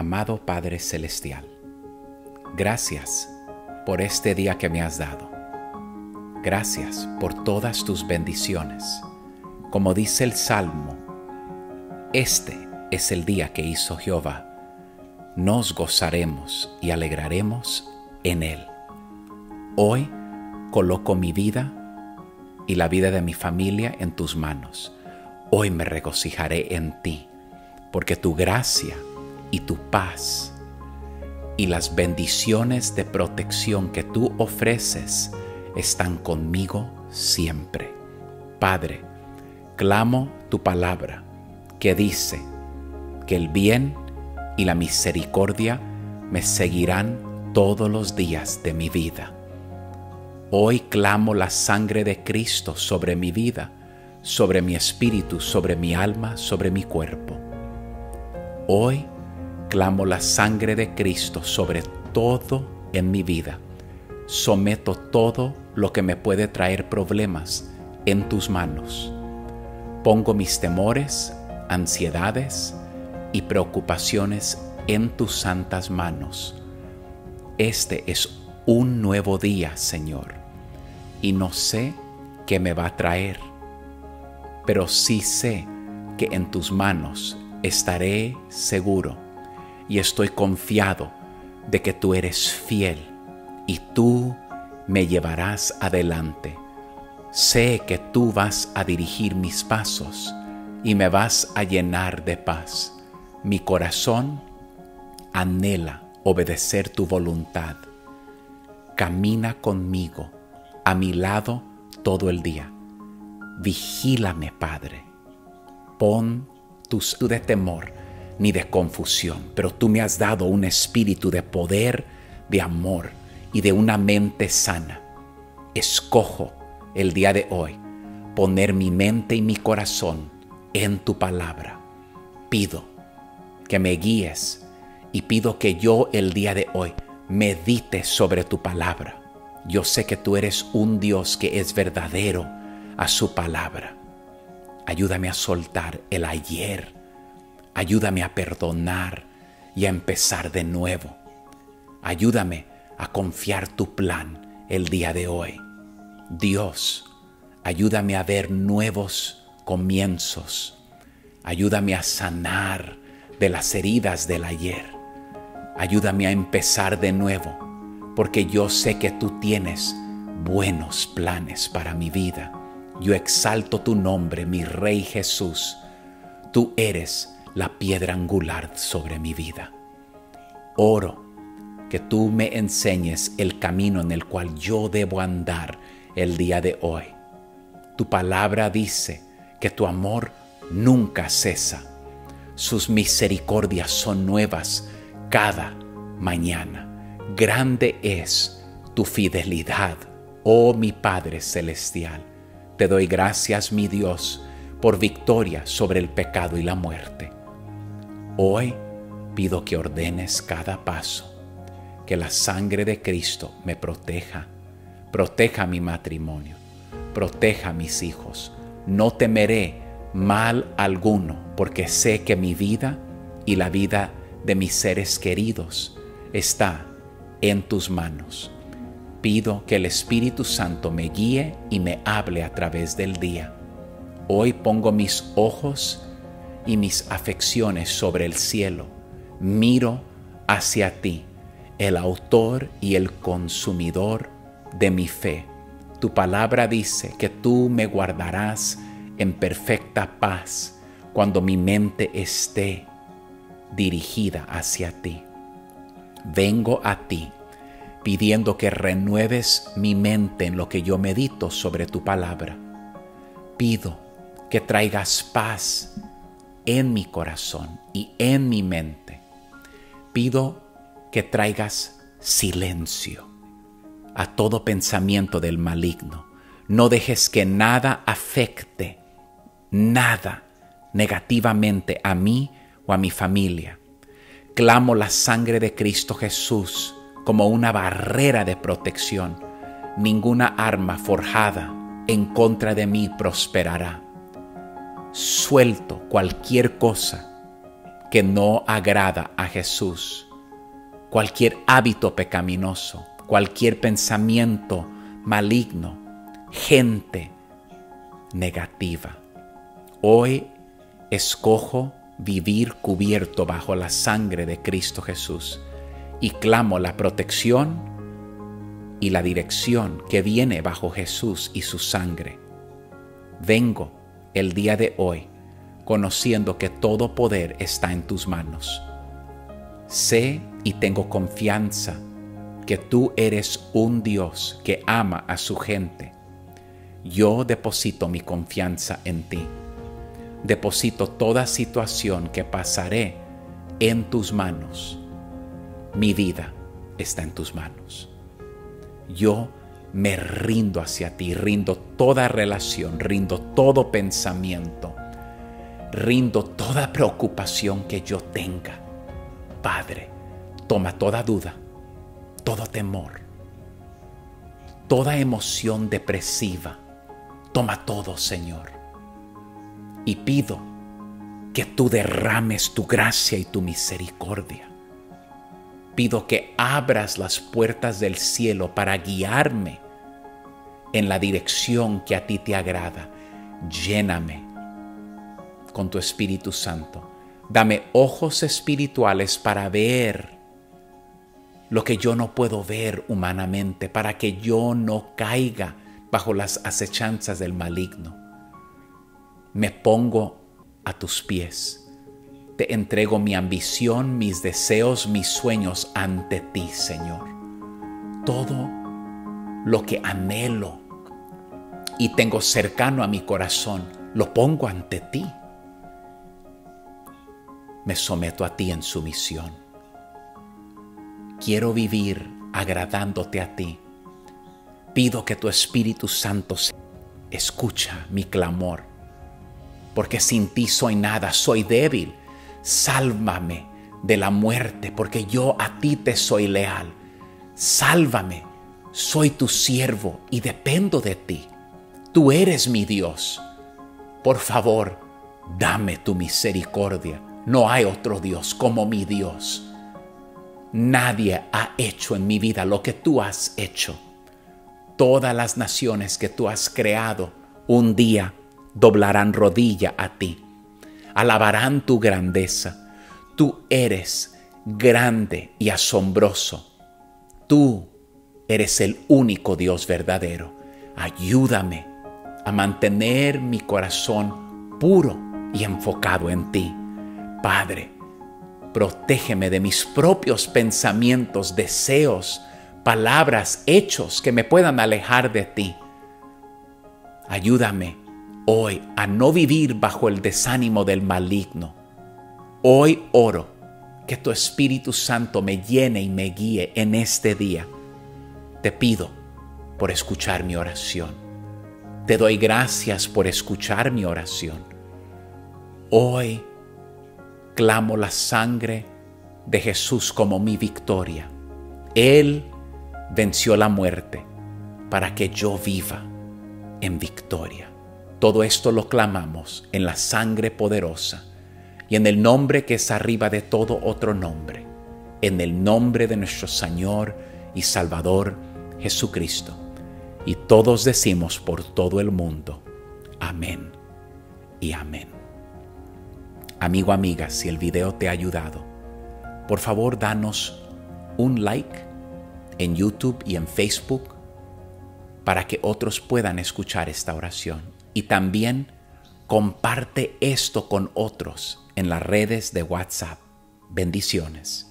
Amado Padre Celestial, gracias por este día que me has dado. Gracias por todas tus bendiciones. Como dice el Salmo, este es el día que hizo Jehová. Nos gozaremos y alegraremos en él. Hoy coloco mi vida y la vida de mi familia en tus manos. Hoy me regocijaré en ti, porque tu gracia y tu paz y las bendiciones de protección que tú ofreces están conmigo siempre. Padre, clamo tu palabra que dice que el bien y la misericordia me seguirán todos los días de mi vida. Hoy clamo la sangre de Cristo sobre mi vida, sobre mi espíritu, sobre mi alma, sobre mi cuerpo. Hoy clamo la sangre de Cristo sobre todo en mi vida. Someto todo lo que me puede traer problemas en tus manos. Pongo mis temores, ansiedades y preocupaciones en tus santas manos. Este es un nuevo día, Señor, y no sé qué me va a traer, pero sí sé que en tus manos estaré seguro. Y estoy confiado de que tú eres fiel y tú me llevarás adelante. Sé que tú vas a dirigir mis pasos y me vas a llenar de paz. Mi corazón anhela obedecer tu voluntad. Camina conmigo, a mi lado todo el día. Vigílame, Padre. Pon tu de temor ni de confusión, pero tú me has dado un espíritu de poder, de amor y de una mente sana. Escojo el día de hoy poner mi mente y mi corazón en tu palabra. Pido que me guíes y pido que yo el día de hoy medite sobre tu palabra. Yo sé que tú eres un Dios que es verdadero a su palabra. Ayúdame a soltar el ayer. Ayúdame a perdonar y a empezar de nuevo. Ayúdame a confiar tu plan el día de hoy. Dios, ayúdame a ver nuevos comienzos. Ayúdame a sanar de las heridas del ayer. Ayúdame a empezar de nuevo, porque yo sé que tú tienes buenos planes para mi vida. Yo exalto tu nombre, mi Rey Jesús. Tú eres la piedra angular sobre mi vida. Oro que tú me enseñes el camino en el cual yo debo andar el día de hoy. Tu palabra dice que tu amor nunca cesa. Sus misericordias son nuevas cada mañana. Grande es tu fidelidad, oh mi Padre Celestial. Te doy gracias, mi Dios, por victoria sobre el pecado y la muerte. Hoy pido que ordenes cada paso, que la sangre de Cristo me proteja, proteja mi matrimonio, proteja a mis hijos. No temeré mal alguno, porque sé que mi vida y la vida de mis seres queridos está en tus manos. Pido que el Espíritu Santo me guíe y me hable a través del día. Hoy pongo mis ojos y mis afecciones sobre el cielo. Miro hacia ti, el autor y el consumidor de mi fe. Tu palabra dice que tú me guardarás en perfecta paz cuando mi mente esté dirigida hacia ti. Vengo a ti pidiendo que renueves mi mente en lo que yo medito sobre tu palabra. Pido que traigas paz en mi corazón y en mi mente. Pido que traigas silencio a todo pensamiento del maligno. No dejes que nada afecte, nada negativamente a mí o a mi familia. Clamo la sangre de Cristo Jesús como una barrera de protección. Ninguna arma forjada en contra de mí prosperará. Suelto cualquier cosa que no agrada a Jesús, cualquier hábito pecaminoso, cualquier pensamiento maligno, gente negativa. Hoy escojo vivir cubierto bajo la sangre de Cristo Jesús y clamo la protección y la dirección que viene bajo Jesús y su sangre. Vengo el día de hoy conociendo que todo poder está en tus manos. Sé y tengo confianza que tú eres un Dios que ama a su gente. Yo deposito mi confianza en ti. Deposito toda situación que pasaré en tus manos. Mi vida está en tus manos. Yo me rindo hacia ti, rindo toda relación, rindo todo pensamiento, rindo toda preocupación que yo tenga. Padre, toma toda duda, todo temor, toda emoción depresiva. Toma todo, Señor. Y pido que tú derrames tu gracia y tu misericordia. Pido que abras las puertas del cielo para guiarme en la dirección que a ti te agrada. Lléname con tu Espíritu Santo. Dame ojos espirituales para ver lo que yo no puedo ver humanamente, para que yo no caiga bajo las acechanzas del maligno. Me pongo a tus pies. Te entrego mi ambición, mis deseos, mis sueños ante ti, Señor. Todo lo que anhelo y tengo cercano a mi corazón, lo pongo ante ti. Me someto a ti en sumisión. Quiero vivir agradándote a ti. Pido que tu Espíritu Santo escucha mi clamor. Porque sin ti soy nada, soy débil. Sálvame de la muerte, porque yo a ti te soy leal. Sálvame, soy tu siervo y dependo de ti. Tú eres mi Dios. Por favor, dame tu misericordia. No hay otro Dios como mi Dios. Nadie ha hecho en mi vida lo que tú has hecho. Todas las naciones que tú has creado un día doblarán rodilla a ti, alabarán tu grandeza. Tú eres grande y asombroso. Tú eres el único Dios verdadero. Ayúdame a mantener mi corazón puro y enfocado en ti. Padre, protégeme de mis propios pensamientos, deseos, palabras, hechos que me puedan alejar de ti. Ayúdame hoy a no vivir bajo el desánimo del maligno. Hoy oro que tu Espíritu Santo me llene y me guíe en este día. Te pido por escuchar mi oración. Te doy gracias por escuchar mi oración. Hoy clamo la sangre de Jesús como mi victoria. Él venció la muerte para que yo viva en victoria. Todo esto lo clamamos en la sangre poderosa y en el nombre que es arriba de todo otro nombre, en el nombre de nuestro Señor y Salvador Jesucristo. Y todos decimos por todo el mundo, amén y amén. Amigo, amiga, si el video te ha ayudado, por favor danos un like en YouTube y en Facebook para que otros puedan escuchar esta oración. Y también comparte esto con otros en las redes de WhatsApp. Bendiciones.